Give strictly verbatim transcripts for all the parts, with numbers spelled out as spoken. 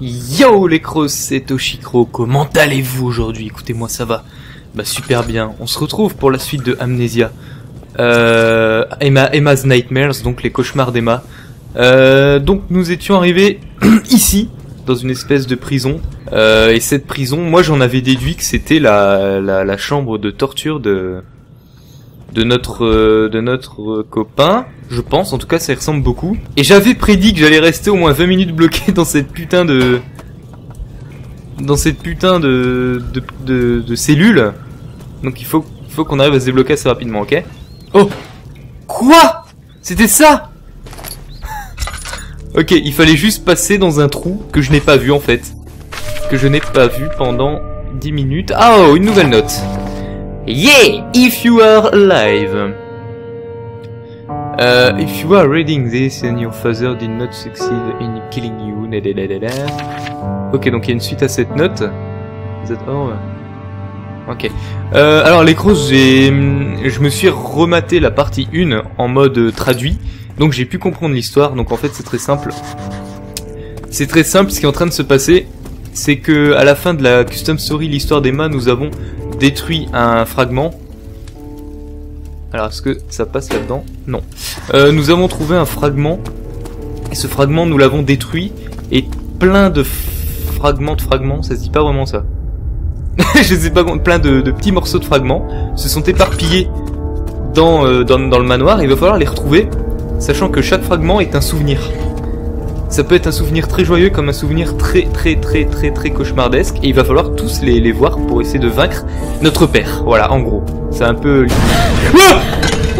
Yo les crocs, c'est Toshikro, comment allez-vous aujourd'hui? Écoutez-moi, ça va bah super bien. On se retrouve pour la suite de Amnesia. Euh, Emma, Emma's Nightmares, donc les cauchemars d'Emma. Euh, donc nous étions arrivés ici, dans une espèce de prison. Euh, et cette prison, moi j'en avais déduit que c'était la, la, la chambre de torture de... de notre euh, de notre euh, copain, je pense, en tout cas ça y ressemble beaucoup. Et j'avais prédit que j'allais rester au moins vingt minutes bloqué dans cette putain de dans cette putain de de, de, de cellule. Donc il faut il faut qu'on arrive à se débloquer assez rapidement, OK? Oh, quoi? C'était ça? OK, il fallait juste passer dans un trou que je n'ai pas vu en fait. Que je n'ai pas vu pendant dix minutes. Ah, oh, une nouvelle note. Yeah! If you are alive. Uh, if you are reading this and your father did not succeed in killing you. Ok, donc il y a une suite à cette note. Ok. Uh, alors les crocs, j'ai, je me suis rematé la partie un en mode traduit. Donc j'ai pu comprendre l'histoire. Donc en fait c'est très simple. C'est très simple, ce qui est en train de se passer. C'est que à la fin de la Custom Story, l'histoire d'Emma, nous avons détruit un fragment. Alors est-ce que ça passe là-dedans? Non. Euh, nous avons trouvé un fragment. Et ce fragment, nous l'avons détruit. Et plein de fragments de fragments, ça se dit pas vraiment ça. Je sais pas, plein de, de petits morceaux de fragments se sont éparpillés dans, euh, dans, dans le manoir. Il va falloir les retrouver, sachant que chaque fragment est un souvenir. Ça peut être un souvenir très joyeux comme un souvenir très très très très très cauchemardesque. Et il va falloir tous les, les voir pour essayer de vaincre notre père. Voilà, en gros. C'est un peu... Ah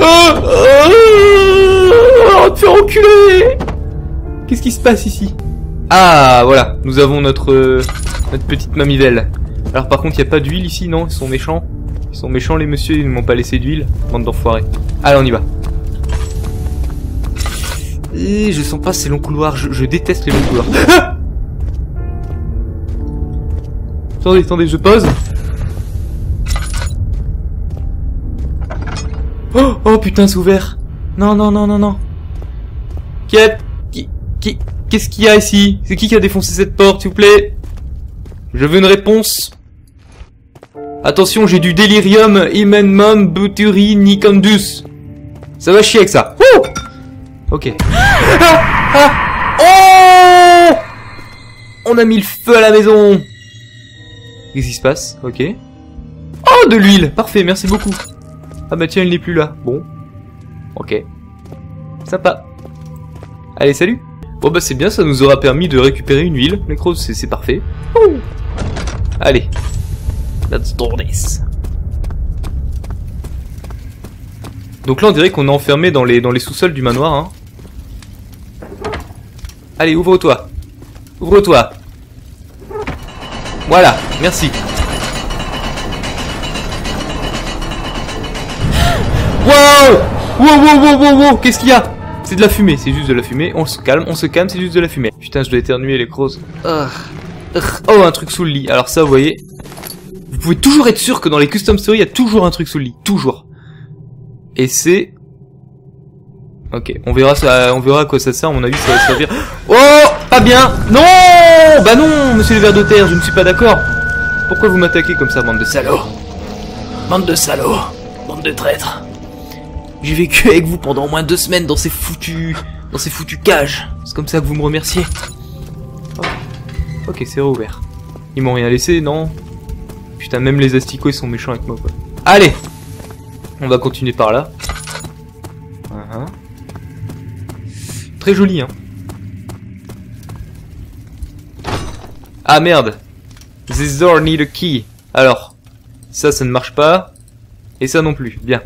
ah ah, on te fait enculer. Qu'est-ce qui se passe ici? Ah, voilà. Nous avons notre, euh, notre petite mamivelle. Alors par contre, il n'y a pas d'huile ici, non? Ils sont méchants. Ils sont méchants les messieurs, ils ne m'ont pas laissé d'huile. Bande d'enfoirés. Allez, on y va. Et je sens pas ces longs couloirs, je, je déteste les longs couloirs. Ah, attendez, attendez, je pose. Oh, oh putain, c'est ouvert. Non, non, non, non, non. Qui a... Qui... Qui... Qu'est-ce qu'il y a ici? C'est qui qui a défoncé cette porte, s'il vous plaît? Je veux une réponse. Attention, j'ai du délirium, immenum, buturi, nicandus. Ça va chier avec ça. Ouh. Ok. Ah, ah, oh, on a mis le feu à la maison. Qu'est-ce qui se passe? Ok. Oh, de l'huile. Parfait, merci beaucoup. Ah bah tiens, il n'est plus là. Bon. Ok. Sympa. Allez, salut. Bon bah c'est bien, ça nous aura permis de récupérer une huile. Les crocs, c'est parfait. Ouh. Allez. Let's do this. Donc là, on dirait qu'on est enfermé dans les, dans les sous-sols du manoir, hein. Allez, ouvre-toi. Ouvre-toi. Voilà, merci. Wow, wow, wow, wow, wow, wow. Qu'est-ce qu'il y a? C'est de la fumée, c'est juste de la fumée. On se calme, on se calme, c'est juste de la fumée. Putain, je dois éternuer les crocs. Oh, un truc sous le lit. Alors ça, vous voyez, vous pouvez toujours être sûr que dans les custom stories, il y a toujours un truc sous le lit. Toujours. Et c'est... Ok, on verra ça, on verra à quoi ça sert, à mon avis ça va servir... Oh, pas bien. Non. Bah non, monsieur le ver de terre, je ne suis pas d'accord. Pourquoi vous m'attaquez comme ça, bande de salauds? Bande de salauds, bande de traîtres. J'ai vécu avec vous pendant au moins deux semaines dans ces foutus... dans ces foutus cages. C'est comme ça que vous me remerciez. Oh. Ok, c'est rouvert. Ils m'ont rien laissé, non? Putain, même les asticots ils sont méchants avec moi, quoi. Allez, on va continuer par là. Uh-huh. Très joli, hein. Ah merde. This door need a key. Alors, ça, ça ne marche pas. Et ça non plus. Bien.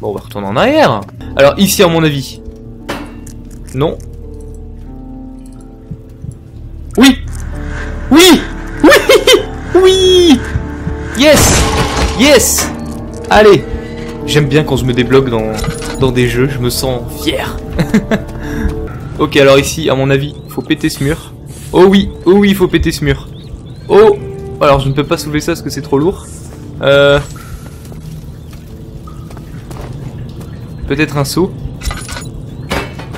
Bon, on va retourner en arrière. Alors, ici, à mon avis. Non. Oui. Oui. Oui. Oui. Yes. Yes. Allez. J'aime bien quand je me débloque dans, dans des jeux, je me sens fier. Ok, alors ici, à mon avis, faut péter ce mur. Oh oui, oh oui, il faut péter ce mur. Oh, alors je ne peux pas soulever ça parce que c'est trop lourd. Euh... Peut-être un saut.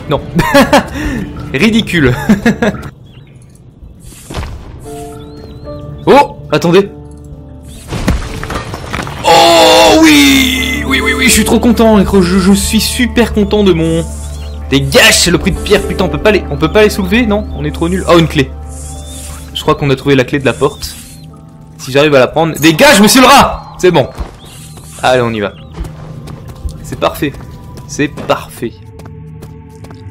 Non. Ridicule. Attendez. Oh oui, oui, oui, oui, je suis trop content. Je, je suis super content de mon... Dégage, c'est le prix de pierre, putain, on peut pas les, on peut pas les soulever, non? On est trop nul. Oh, une clé. Je crois qu'on a trouvé la clé de la porte. Si j'arrive à la prendre... Dégage, monsieur le rat! C'est bon. Allez, on y va. C'est parfait. C'est parfait.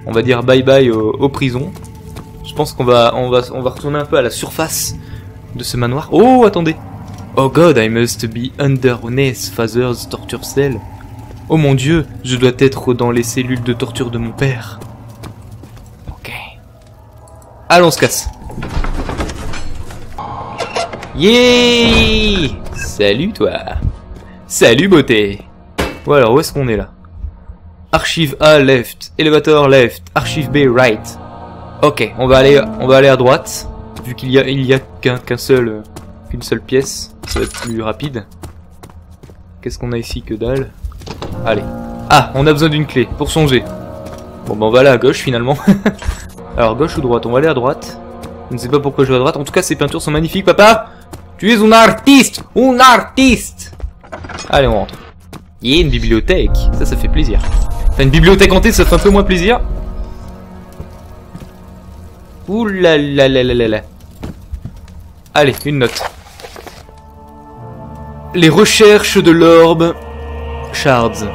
On va dire bye bye aux, aux prisons. Je pense qu'on va, on va, on va retourner un peu à la surface de ce manoir. Oh, attendez. Oh god, I must be under Honest Father's Torture Cell. Oh mon dieu, je dois être dans les cellules de torture de mon père. Ok. Allons, on se casse. Yeah! Salut toi. Salut beauté. Ou alors, où est-ce qu'on est là? Archive A left, elevator left, archive B right. Ok, on va aller, on va aller à droite. Vu qu'il y a, il y a qu'un qu'un seul, qu'une seule pièce, ça va être plus rapide. Qu'est-ce qu'on a ici, que dalle? Allez. Ah, on a besoin d'une clé pour songer. Bon ben on va aller à gauche finalement. Alors gauche ou droite? On va aller à droite. Je ne sais pas pourquoi je vais à droite. En tout cas, ces peintures sont magnifiques, papa. Tu es un artiste, un artiste. Allez, on rentre. Il y a une bibliothèque. Ça, ça fait plaisir. Enfin, une bibliothèque hantée, ça fait un peu moins plaisir. Ouh là là là là là. Allez, une note. Les recherches de l'orbe Shards.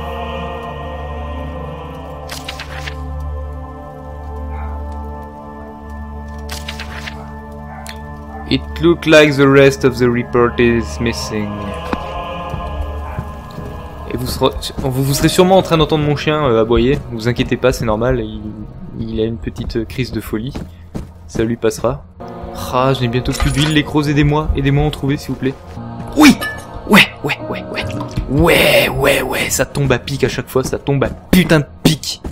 It looks like the rest of the report is missing. Et vous serez, vous, vous serez sûrement en train d'entendre mon chien euh, aboyer. Ne vous inquiétez pas, c'est normal. Il, il a une petite crise de folie. Ça lui passera. Ah, je n'ai bientôt plus d'huile, les crocs. Aidez-moi. Aidez-moi à en trouver, s'il vous plaît. Oui! Ouais, ouais, ouais, ouais. Ouais, ouais, ouais. Ça tombe à pic à chaque fois. Ça tombe à putain de pic.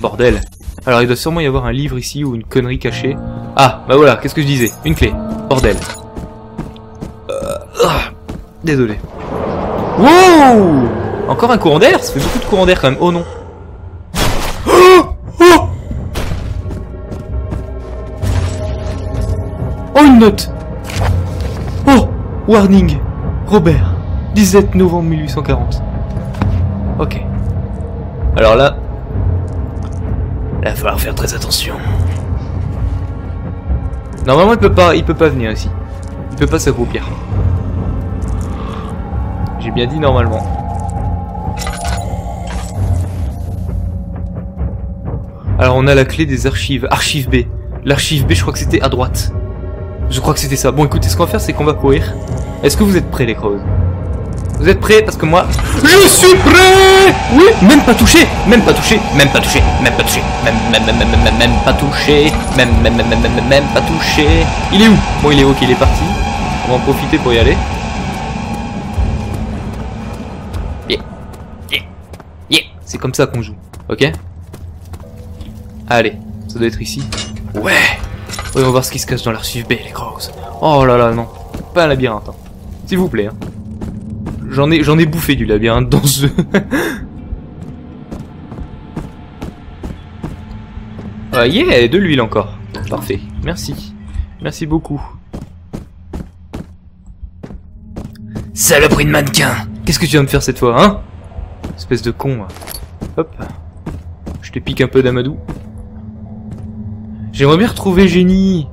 Bordel. Alors, il doit sûrement y avoir un livre ici ou une connerie cachée. Ah, bah voilà. Qu'est-ce que je disais? Une clé. Bordel. Euh, ah, désolé. Wow! Encore un courant d'air? Ça fait beaucoup de courant d'air quand même. Oh non. Oh, oh, oh, une note. Oh, warning. Robert. dix-sept novembre mille huit cent quarante. Ok. Alors là... Là, il va falloir faire très attention. Normalement, il peut pas, il peut pas venir ici. Il peut pas s'accroupir. J'ai bien dit normalement. Alors on a la clé des archives. Archive B. L'archive B, je crois que c'était à droite. Je crois que c'était ça. Bon, écoutez, ce qu'on va faire, c'est qu'on va courir. Est-ce que vous êtes prêts, les creuses? Vous êtes prêts? Parce que moi... Je suis prêt. Oui. Même pas touché. Même pas touché. Même pas touché. Même pas touché. Même, même, même, même, même, même pas touché. Même, même, même, même, même, même pas touché. Il est où? Bon, il est ok, il est parti. On va en profiter pour y aller. C'est comme ça qu'on joue, ok? Allez, ça doit être ici. Ouais! Voyons voir ce qui se cache dans l'archive B, les grosses. Oh là là, non. Pas un labyrinthe, hein. S'il vous plaît, hein. J'en ai, j'en ai bouffé du labyrinthe dans ce jeu. Ah yeah, de l'huile encore. Parfait, merci. Merci beaucoup. Saloperie de mannequin! Qu'est-ce que tu vas me faire cette fois, hein? Espèce de con, hein. Hop, je te pique un peu d'Amadou. J'aimerais bien retrouver Génie.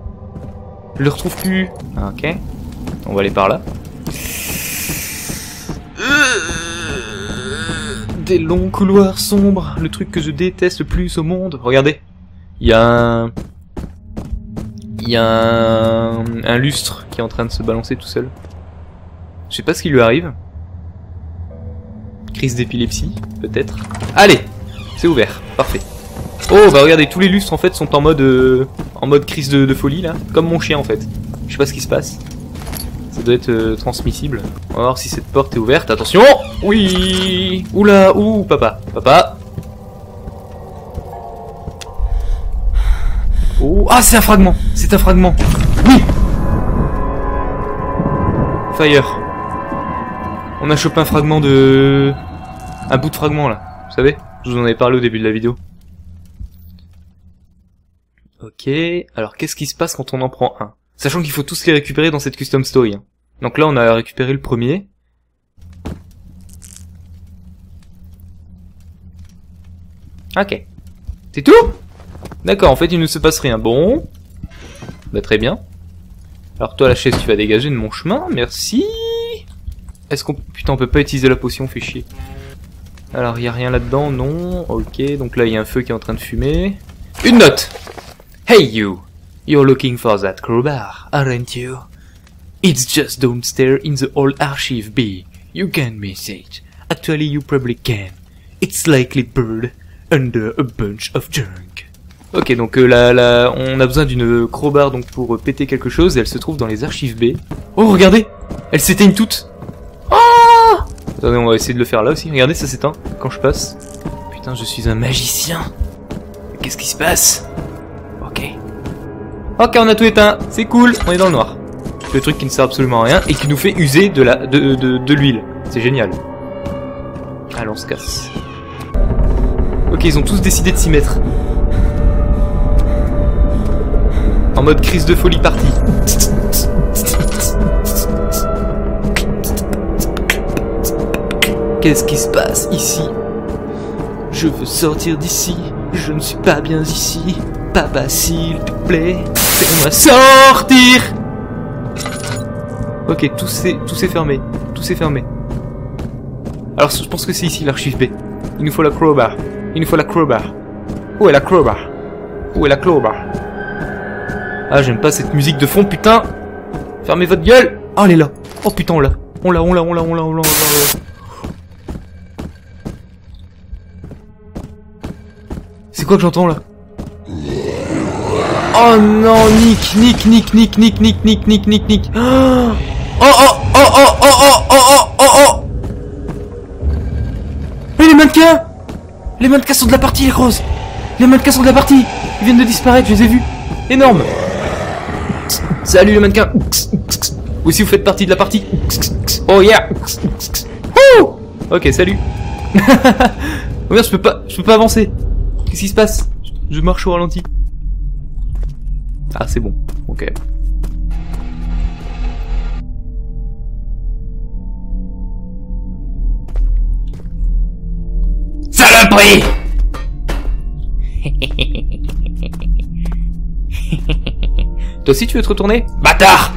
Je le retrouve plus. Ok, on va aller par là. Des longs couloirs sombres, le truc que je déteste le plus au monde. Regardez, il y a un... Il y a un... un lustre qui est en train de se balancer tout seul. Je sais pas ce qui lui arrive. Crise d'épilepsie, peut-être. Allez, c'est ouvert, parfait. Oh, bah regardez, tous les lustres en fait sont en mode euh, en mode crise de, de folie là, comme mon chien en fait. Je sais pas ce qui se passe. Ça doit être euh, transmissible. On va voir si cette porte est ouverte. Attention, oui. Oula, ouh, papa, papa. Oh, ah, c'est un fragment, c'est un fragment. Oui. Fire. On a chopé un fragment de... Un bout de fragment là, vous savez? Je vous en avais parlé au début de la vidéo. Ok, alors qu'est-ce qui se passe quand on en prend un? Sachant qu'il faut tous les récupérer dans cette custom story. Donc là, on a récupéré le premier. Ok. C'est tout? D'accord, en fait, il ne se passe rien. Bon. Bah, très bien. Alors, toi, la chaise, tu vas dégager de mon chemin. Merci. Est-ce qu'on... Putain, on peut pas utiliser la potion, fait chier. Alors, il n'y a rien là-dedans, non. Ok, donc là, il y a un feu qui est en train de fumer. Une note. Hey, you. You're looking for that crowbar, aren't you? It's just downstairs in the old archive B. You can miss it. Actually, you probably can. It's likely bird under a bunch of junk. Ok, donc euh, là, là, on a besoin d'une crowbar donc pour euh, péter quelque chose. Et elle se trouve dans les archives B. Oh, regardez, elles s'éteignent toutes. Oh, attendez, on va essayer de le faire là aussi. Regardez, ça s'éteint quand je passe. Putain, je suis un magicien. Qu'est-ce qui se passe? Ok. Ok, on a tout éteint. C'est cool. On est dans le noir. Le truc qui ne sert absolument à rien et qui nous fait user de la de, de, de l'huile. C'est génial. Allons, on se casse. Ok, ils ont tous décidé de s'y mettre. En mode crise de folie partie. Qu'est-ce qui se passe ici? Je veux sortir d'ici. Je ne suis pas bien ici. Papa, s'il te plaît, fais-moi sortir. Ok, tout s'est tout s'est fermé. Tout s'est fermé. Alors, je pense que c'est ici l'archive B. Il nous faut la crowbar. Il nous faut la crowbar. Où est la crowbar? Où est la crowbar? Ah, j'aime pas cette musique de fond, putain! Fermez votre gueule! Oh, elle est là! Oh putain, on l'a! On l'a, on l'a, on l'a, on l'a, on l'a, on l'a! C'est quoi que j'entends là? Oh non, Nick, Nick, Nick, Nick, Nick, Nick, Nick, Nick, Nick, Nick! Oh, oh, oh, oh, oh, oh, oh, oh, oh! Mais les mannequins! Les mannequins sont de la partie, les grosses! Les mannequins sont de la partie! Ils viennent de disparaître, je les ai vus! Énorme! Salut les mannequins! Ou si vous faites partie de la partie! Oh yeah! Wouh! Ok, salut! Oh merde, je peux pas, je peux pas avancer! Qu'est-ce qui se passe? Je marche au ralenti. Ah, c'est bon. Ok. Saloperie! Toi aussi tu veux te retourner? Bâtard!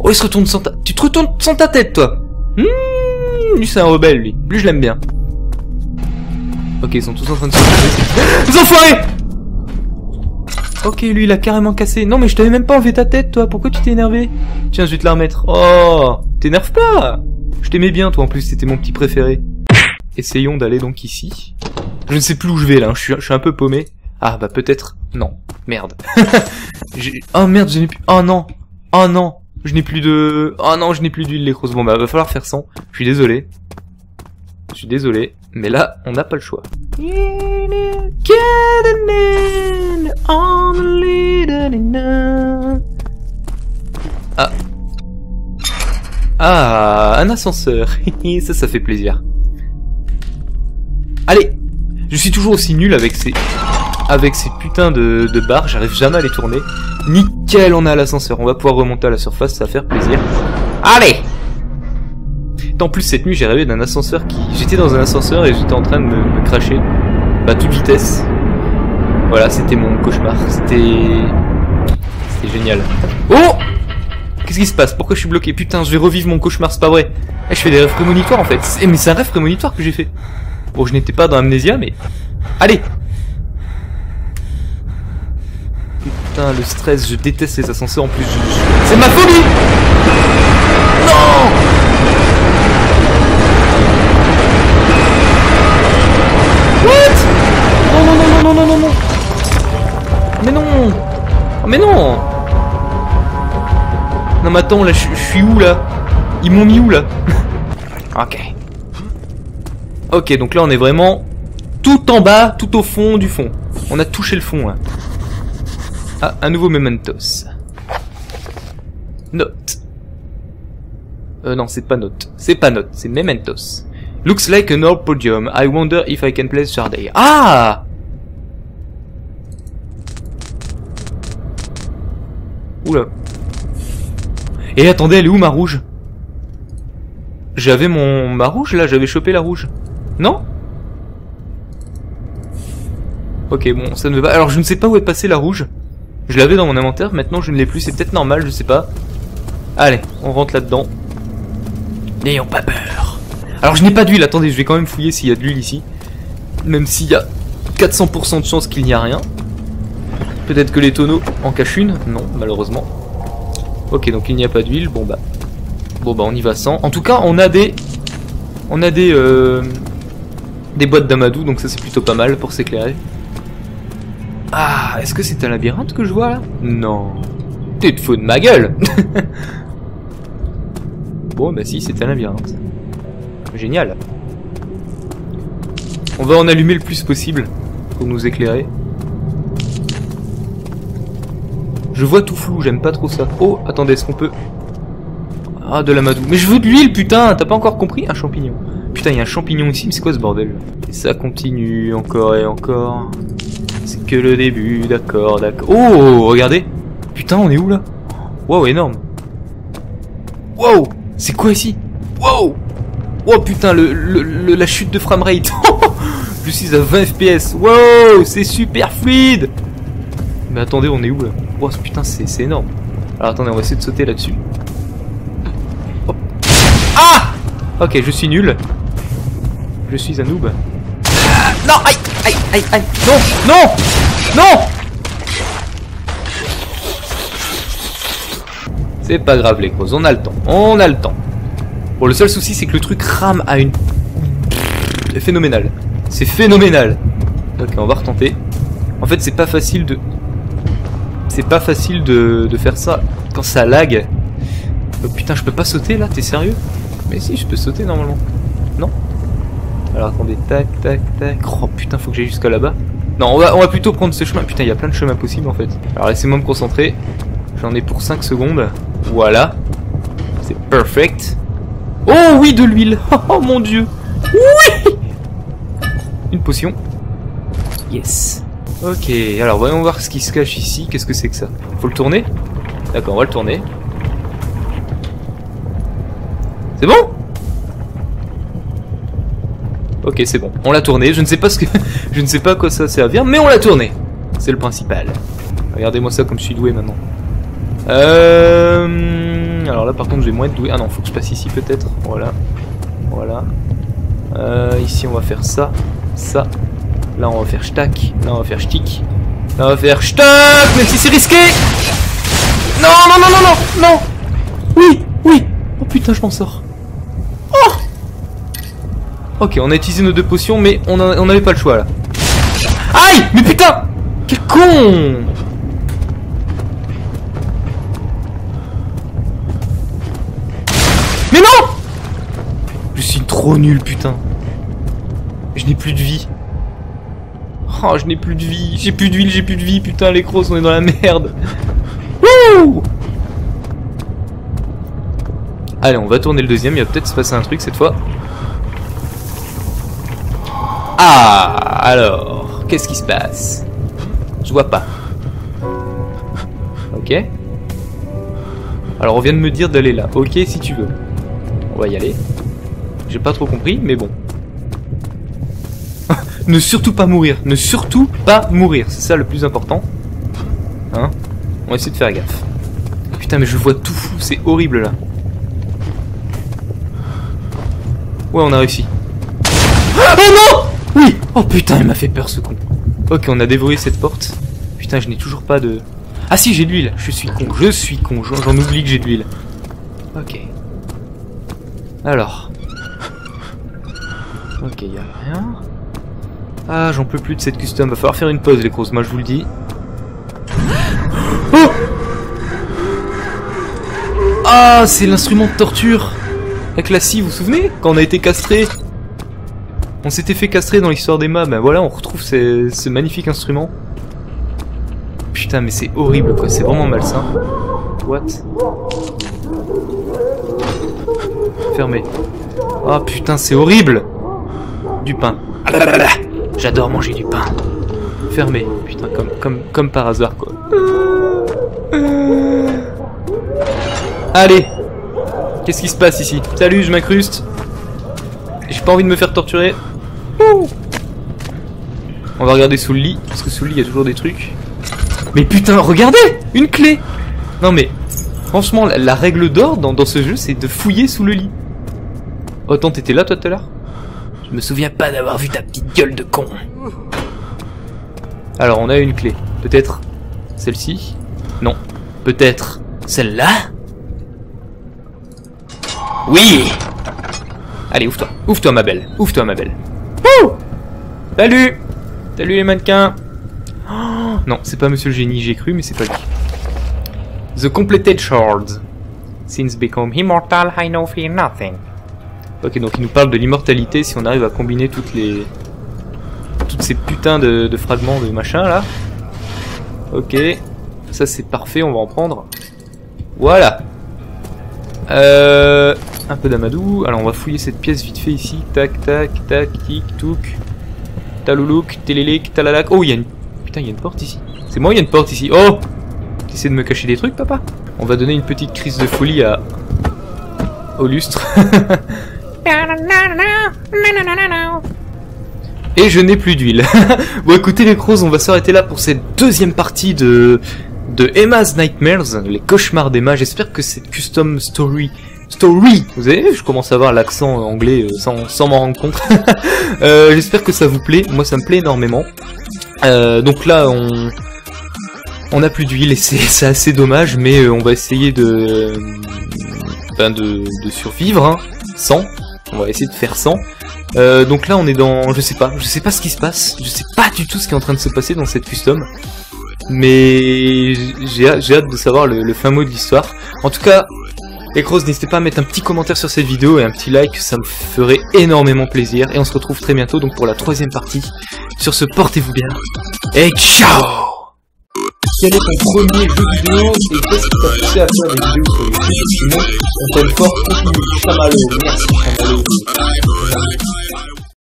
Oh, il se retourne sans ta... Tu te retournes sans ta tête, toi! Mmh, lui, c'est un rebelle, lui. Lui, je l'aime bien. Ok, ils sont tous en train de se retrouver. Les enfoirés! Ok, lui, il a carrément cassé. Non, mais je t'avais même pas enlevé ta tête, toi. Pourquoi tu t'es énervé? Tiens, je vais te la remettre. Oh! T'énerve pas! Je t'aimais bien, toi, en plus. C'était mon petit préféré. Essayons d'aller donc ici. Je ne sais plus où je vais, là. Je suis, je suis un peu paumé. Ah, bah peut-être... Non. Merde. Oh merde, je n'ai plus... Oh non. Oh non. Je n'ai plus de... Oh non, je n'ai plus d'huile, les grosses. Bon, bah va falloir faire sans. Je suis désolé. Je suis désolé. Mais là, on n'a pas le choix. Ah. Ah, un ascenseur. Ça, ça fait plaisir. Allez. Je suis toujours aussi nul avec ces... Avec ces putains de, de barres, j'arrive jamais à les tourner. Nickel, on a l'ascenseur. On va pouvoir remonter à la surface, ça va faire plaisir. Allez! En plus, cette nuit, j'ai rêvé d'un ascenseur qui... J'étais dans un ascenseur et j'étais en train de me, me cracher. Bah, toute vitesse. Voilà, c'était mon cauchemar. C'était... C'était génial. Oh! Qu'est-ce qui se passe? Pourquoi je suis bloqué? Putain, je vais revivre mon cauchemar, c'est pas vrai. Eh, je fais des rêves prémonitoires, en fait. Mais c'est un rêve prémonitoire que j'ai fait. Bon, je n'étais pas dans Amnesia, mais... Allez! Putain, le stress, je déteste les ascenseurs en plus. Je... C'est ma folie! Non! What? Non, non, non, non, non, non, non, non! Mais non! Oh, mais non! Non, mais attends, là, je, je suis où là? Ils m'ont mis où là? Ok. Ok, donc là, on est vraiment tout en bas, tout au fond du fond. On a touché le fond là. Ah, un nouveau mementos. Note. Euh, non, c'est pas note. C'est pas note, c'est mementos. Looks like an old podium. I wonder if I can play Saturday. Ah! Oula. Et attendez, elle est où ma rouge? J'avais mon... ma rouge là, j'avais chopé la rouge. Non? Ok, bon, ça ne veut pas... Alors je ne sais pas où est passée la rouge. Je l'avais dans mon inventaire, maintenant je ne l'ai plus, c'est peut-être normal, je sais pas. Allez, on rentre là-dedans. N'ayons pas peur. Alors je n'ai pas d'huile, attendez, je vais quand même fouiller s'il y a de l'huile ici. Même s'il y a quatre cents pour cent de chance qu'il n'y a rien. Peut-être que les tonneaux en cachent une? Non, malheureusement. Ok, donc il n'y a pas d'huile, bon bah... Bon bah on y va sans. En tout cas, on a des... On a des... Euh... Des boîtes d'amadou, donc ça c'est plutôt pas mal pour s'éclairer. Ah, est-ce que c'est un labyrinthe que je vois là? Non. T'es de faux de ma gueule. Bon, bah si, c'est un labyrinthe. Génial. On va en allumer le plus possible pour nous éclairer. Je vois tout flou, j'aime pas trop ça. Oh, attendez, est-ce qu'on peut... Ah, de l'amadou. Mais je veux de l'huile, putain. T'as pas encore compris? Un champignon. Putain, il y a un champignon ici, mais c'est quoi ce bordel? Et ça continue encore et encore. C'est que le début, d'accord, d'accord. Oh, regardez. Putain, on est où là? Waouh, énorme. Waouh, c'est quoi ici? Waouh. Oh putain, le, le, le, la chute de framerate. Je suis à vingt F P S. Waouh, c'est super fluide. Mais attendez, on est où là? Waouh, putain, c'est énorme. Alors attendez, on va essayer de sauter là-dessus. Oh. Ah. Ok, je suis nul. Je suis un noob. Ah, non, aïe. Aïe, aïe, aïe, non, non, non. C'est pas grave les causes, on a le temps, on a le temps. Bon, le seul souci c'est que le truc rame à une... C'est phénoménal, c'est phénoménal. Ok, on va retenter. En fait, c'est pas facile de... C'est pas facile de... de faire ça quand ça lag. Oh, putain, je peux pas sauter là, t'es sérieux? Mais si, je peux sauter normalement. Non? Alors attendez, tac, tac, tac. Oh putain, faut que j'aille jusqu'à là-bas. Non, on va, on va plutôt prendre ce chemin. Putain, il y a plein de chemins possibles en fait. Alors laissez-moi me concentrer. J'en ai pour cinq secondes. Voilà. C'est perfect. Oh oui, de l'huile. Oh, oh mon dieu. Oui. Une potion. Yes. Ok, alors voyons voir ce qui se cache ici. Qu'est-ce que c'est que ça? Faut le tourner? D'accord, on va le tourner. C'est bon? Ok, c'est bon, on l'a tourné, je ne sais pas ce que... je ne sais pas à quoi ça sert à servir, mais on l'a tourné. C'est le principal. Regardez-moi ça comme je suis doué maintenant. Euh... Alors là par contre je vais moins être doué. Ah non, faut que je passe ici peut-être. Voilà. Voilà. Euh, ici on va faire ça. Ça. Là on va faire stack. Là on va faire stick. Là on va faire stack. Même si c'est risqué. Non, non, non, non, non, non. Oui, oui. Oh putain, je m'en sors. Ok, on a utilisé nos deux potions, mais on n'avait pas le choix là. Aïe, mais putain, quel con! Mais non! Je suis trop nul, putain. Je n'ai plus de vie. Oh, je n'ai plus de vie. J'ai plus d'huile, j'ai plus de vie, putain, les crocs, on est dans la merde. Wouh! Allez, on va tourner le deuxième, il va peut-être se passer un truc cette fois. Ah, alors, qu'est-ce qui se passe? Je vois pas. Ok. Alors, on vient de me dire d'aller là. Ok, si tu veux. On va y aller. J'ai pas trop compris, mais bon. Ne surtout pas mourir. Ne surtout pas mourir. C'est ça le plus important. Hein? On va essayer de faire gaffe. Putain, mais je vois tout fou. C'est horrible, là. Ouais, on a réussi. Oh non! Oui! Oh putain, il m'a fait peur ce con. Ok, on a dévoré cette porte. Putain, je n'ai toujours pas de... Ah si, j'ai de l'huile. Je suis con, je suis con. J'en oublie que j'ai de l'huile. Ok. Alors. Ok, il n'y a rien. Ah, j'en peux plus de cette custom. Va falloir faire une pause, les grosses, moi je vous le dis. Oh! Ah, c'est l'instrument de torture. Avec la scie, vous vous souvenez? Quand on a été castré. On s'était fait castrer dans l'histoire d'Emma, ben voilà, on retrouve ces, ce magnifique instrument. Putain, mais c'est horrible quoi, c'est vraiment malsain. What? Fermé. Ah oh, putain, c'est horrible! Du pain. J'adore manger du pain. Fermé. Putain, comme, comme, comme par hasard quoi. Allez. Qu'est-ce qui se passe ici? Salut, je m'incruste. J'ai pas envie de me faire torturer. Ouh. On va regarder sous le lit, parce que sous le lit il y a toujours des trucs. Mais putain, regardez! Une clé! Non mais, franchement, la, la règle d'or dans, dans ce jeu, c'est de fouiller sous le lit. Oh, attends, t'étais là toi tout à l'heure? Je me souviens pas d'avoir vu ta petite gueule de con. Alors, on a une clé. Peut-être celle-ci? Non. Peut-être celle-là? Oui! Allez, ouvre-toi. Ouvre-toi, ma belle. Ouvre-toi, ma belle. Ouh! Salut! Salut les mannequins! Oh, non, c'est pas Monsieur le Génie, j'ai cru, mais c'est pas lui. The completed shards. Since become immortal, I know fear nothing. Ok, donc il nous parle de l'immortalité si on arrive à combiner toutes les... toutes ces putains de, de fragments de machin, là. Ok. Ça, c'est parfait, on va en prendre. Voilà. Euh... Un peu d'amadou. Alors, on va fouiller cette pièce vite fait ici. Tac, tac, tac, tic, touc. Taloulouk, télélék, talalac. Oh, il y a une... Putain, il y a une porte ici. C'est moi, il y a une porte ici. Oh, t'essaies de me cacher des trucs, papa? On va donner une petite crise de folie à... au lustre. Et je n'ai plus d'huile. Bon, écoutez les crocs, on va s'arrêter là pour cette deuxième partie de... de Emma's Nightmares, les cauchemars d'Emma. J'espère que cette custom story... Story. Vous savez, je commence à avoir l'accent anglais sans, sans m'en rendre compte. euh, J'espère que ça vous plaît. Moi, ça me plaît énormément. Euh, donc là, on on n'a plus d'huile et c'est assez dommage, mais on va essayer de ben de, de survivre hein, sans. On va essayer de faire sans. Euh, donc là, on est dans, je sais pas, je sais pas ce qui se passe, je sais pas du tout ce qui est en train de se passer dans cette custom. Mais j'ai hâte de savoir le, le fin mot de l'histoire. En tout cas. Les crocs, n'hésitez pas à mettre un petit commentaire sur cette vidéo et un petit like, ça me ferait énormément plaisir. Et on se retrouve très bientôt donc pour la troisième partie. Sur ce, portez-vous bien et ciao! Quel est ton premier jeu vidéo et qu'est-ce que t'as poussé à faire des vidéos sur YouTube? Sinon, on t'aime fort, continue, Chamalo, merci Chamalo.